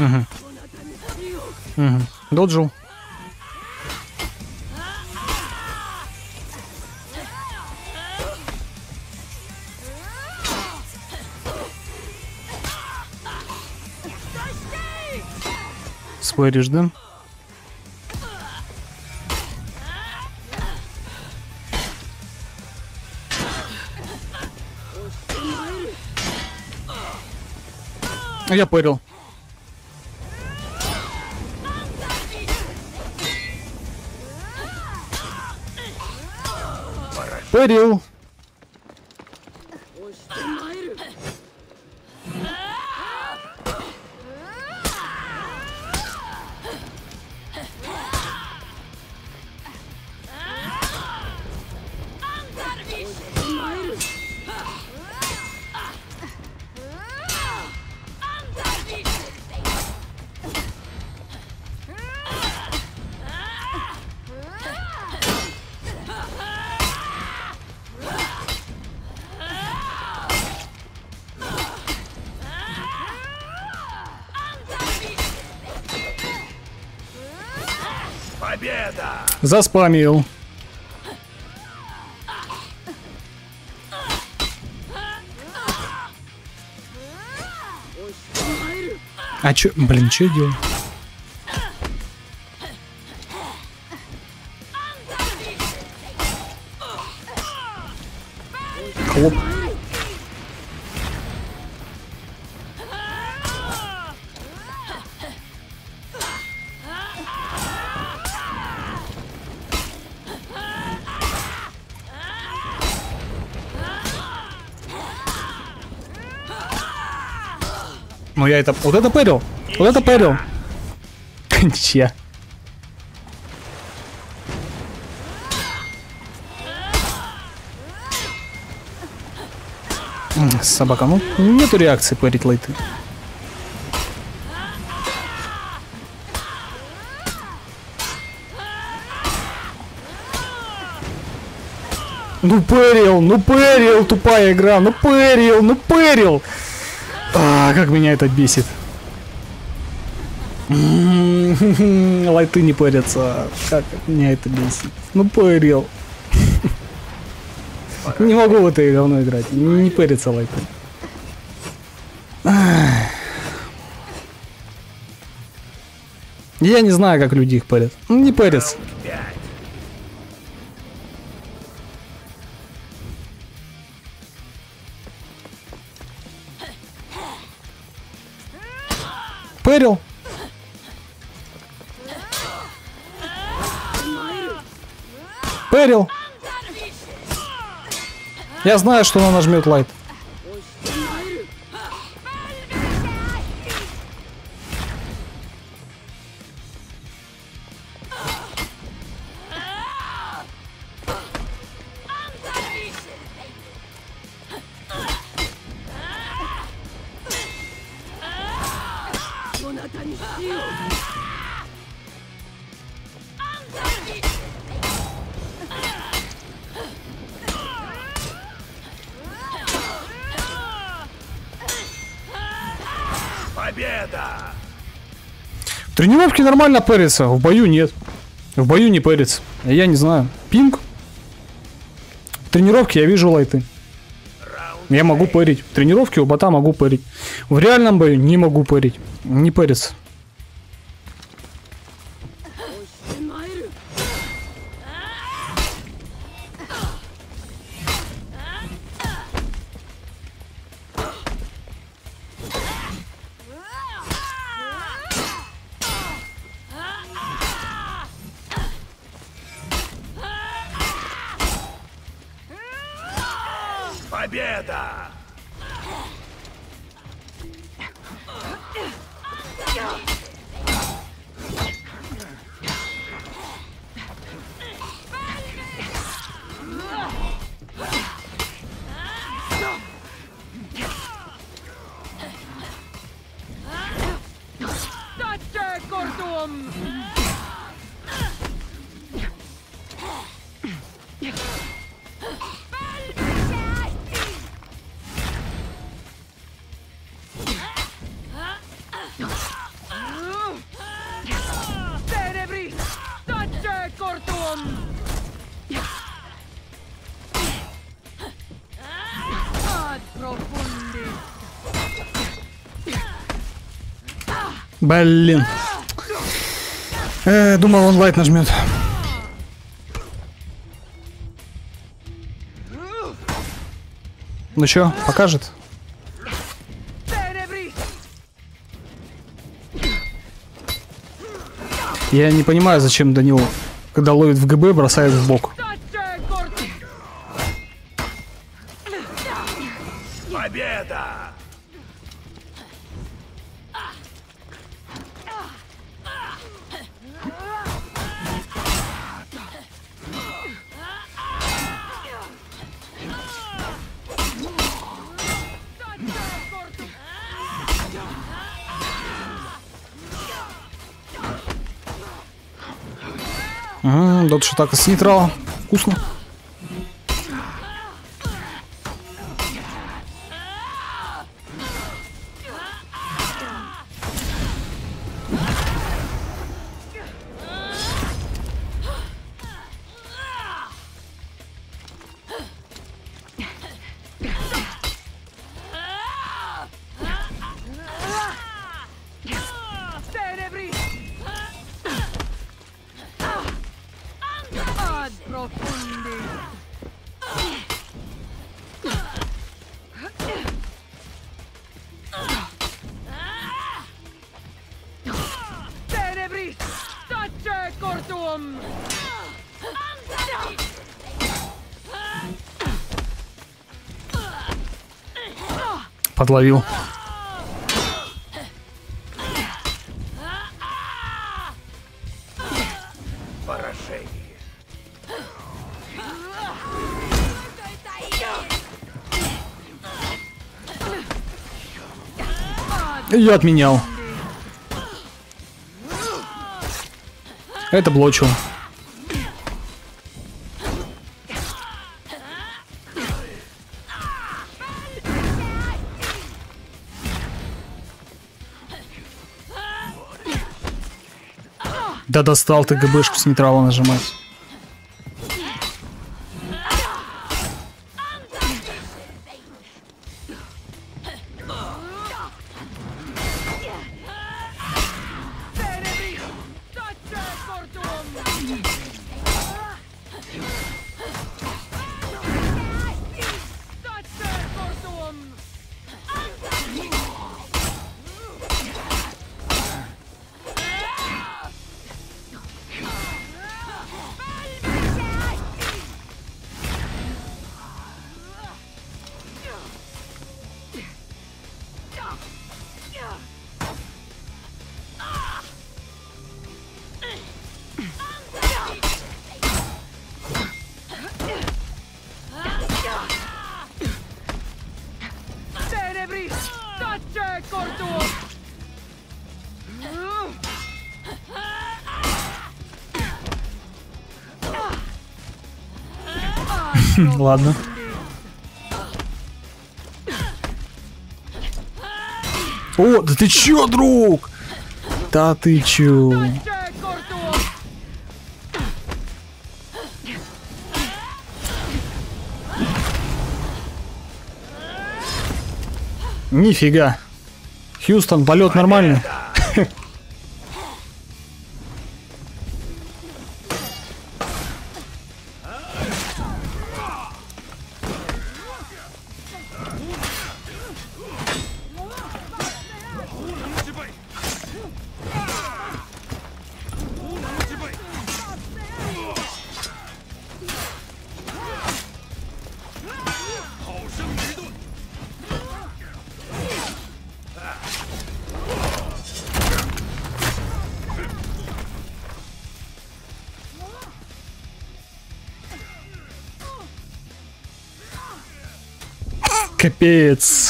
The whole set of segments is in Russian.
Угу. Угу. Доджу. Сваришь, да? Я понял. Парил. Заспамил. А чё, блин, чё я делаю? Хлоп. Ну я это... Вот это пэрил! Вот это пэрил! Ничья! Собака, ну нету реакции пэрить лейты. Ну пэрил, тупая игра! Ну пэрил, ну пэрил! А, как меня это бесит. Лайты не парятся. Как меня это бесит. Ну парил. Не могу в это говно играть. Не парятся лайты. Я не знаю, как люди их парят. Не парятся. Пэрил. Пэрил. Я знаю, что она нажмет лайт. Тренировки нормально парятся, в бою нет. В бою не парится. Я не знаю. Пинг. В тренировке я вижу лайты. Я могу парить. В тренировке у бота могу парить. В реальном бою не могу парить. Не парится. Победа! Блин. Думал, он лайт нажмет. Ну чё, покажет? Я не понимаю, зачем до него, когда ловит в ГБ, бросает в бок. Победа! Тут что так с нейтрала. Вкусно. Подловил. Я отменял. Это блочил. Да достал ты ГБшку с нейтрала нажимать. Ладно. О, да ты чё, друг? Да ты чё? Нифига. Хьюстон, полет нормальный. Капец.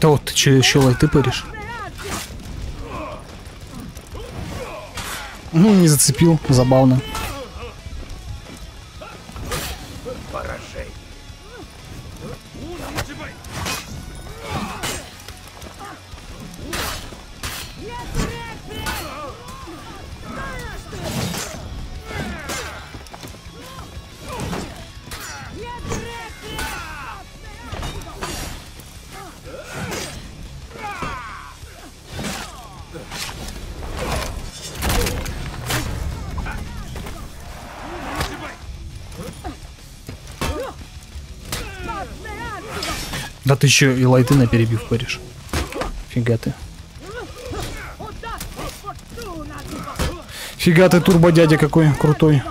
Да вот ты че еще лайты паришь? Ну, не зацепил, забавно. Да ты еще и лайты на перебив паришь. Фига ты. Фига ты, турбо дядя какой крутой.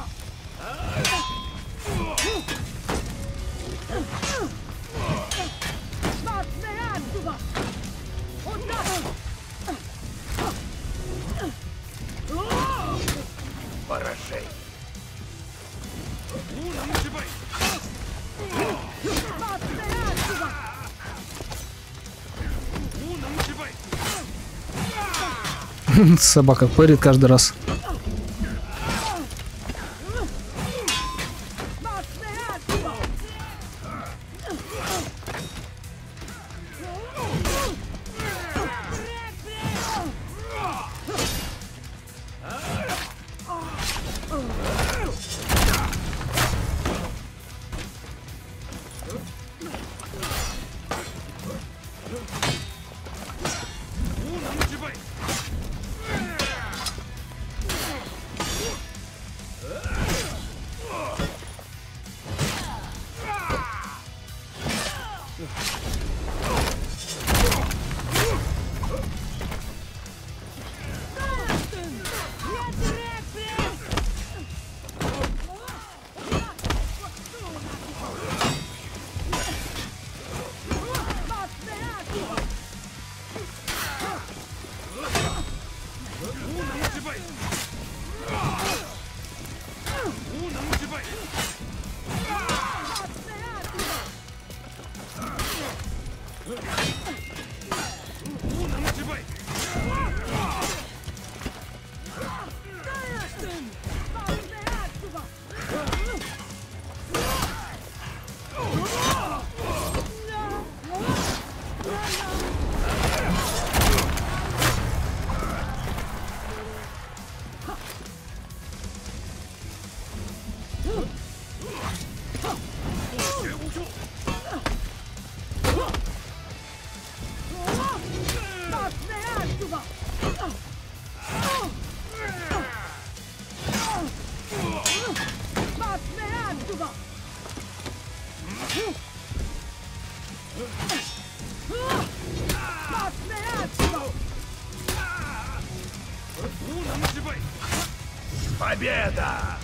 Собака пырит каждый раз. Победа!